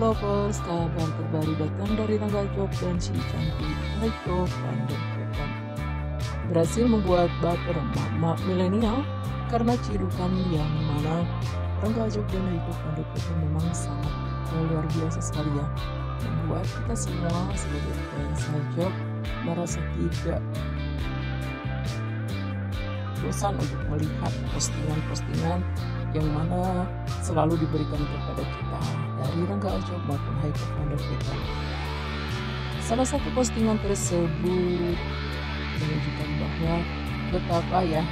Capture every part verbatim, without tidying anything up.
Job Lovers, kabar terbaru datang dari Rangga Azof dan si cantik Haico Van der Veken. Berhasil membuat baper emak-emak milenial karena cirukan yang mana Rangga Azof dan Haico Van der Veken memang sangat luar biasa sekali ya. Membuat kita semua sebagai fans Job merasa tidak bosan untuk melihat postingan-postingan yang mana selalu diberikan kepada kita dari Rangga Azof maupun Haico Van der Veken. Salah satu postingan tersebut menunjukkan bahwa betapa ya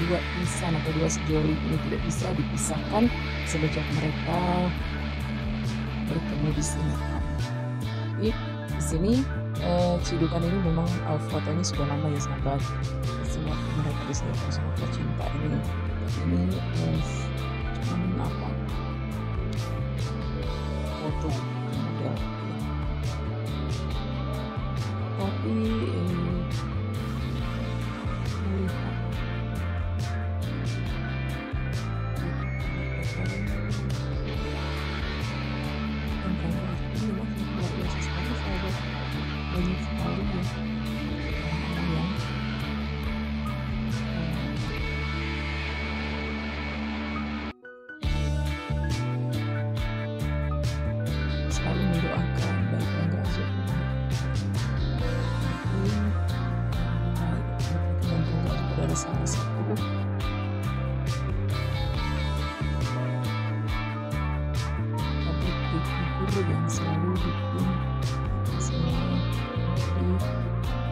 dua insan atau dua sejoli ini tidak bisa dipisahkan sejak mereka bertemu di sini. Jadi di sini eh, cidukan ini memang eh, fotonya sudah lama ya sahabat. Semua mereka di sini sama cinta ini. Ini cuman apa foto model, tapi melihat tentang ini memang luar biasa sekali sahabat, banyak sekali ya. Selalu mendoakan baik Rangga Azof adalah salah satu titik guru yang selalu dukung semua,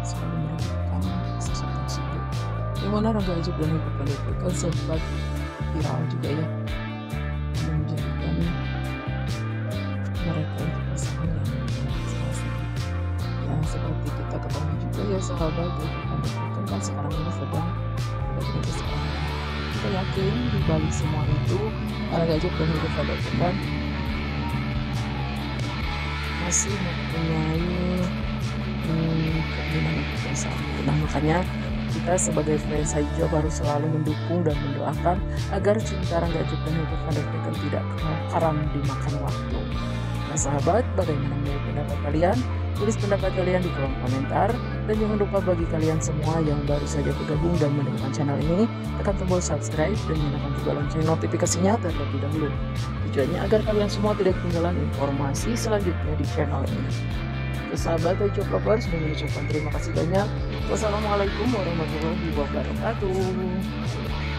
selalu melakukan sesuatu tersebut yang mana Rangga Azof dan Haico Van der Veken sempat viral juga ya, menjadikan mereka itu pasangan yang seperti kita ketahui juga ya sahabat, itu kan sekarang ini sedang berada sekarang. Kita yakin di balik semua itu Rangga Azof dan Haico Van der Veken masih mempunyai hmm, keinginan untuk bersama. Nah makanya kita sebagai fans Haico harus selalu mendukung dan mendoakan agar cinta Rangga Azof dan Haico Van der Veken tidak karam dimakan waktu. Nah sahabat, bagaimana menurut pendapat kalian? Tulis pendapat kalian di kolom komentar. Dan jangan lupa bagi kalian semua yang baru saja bergabung dan menemukan channel ini, tekan tombol subscribe dan nyalakan juga lonceng notifikasinya terlebih dahulu. Tujuannya agar kalian semua tidak ketinggalan informasi selanjutnya di channel ini. Sahabat Haico Lovers, mengucapkan terima kasih banyak. Wassalamualaikum warahmatullahi wabarakatuh.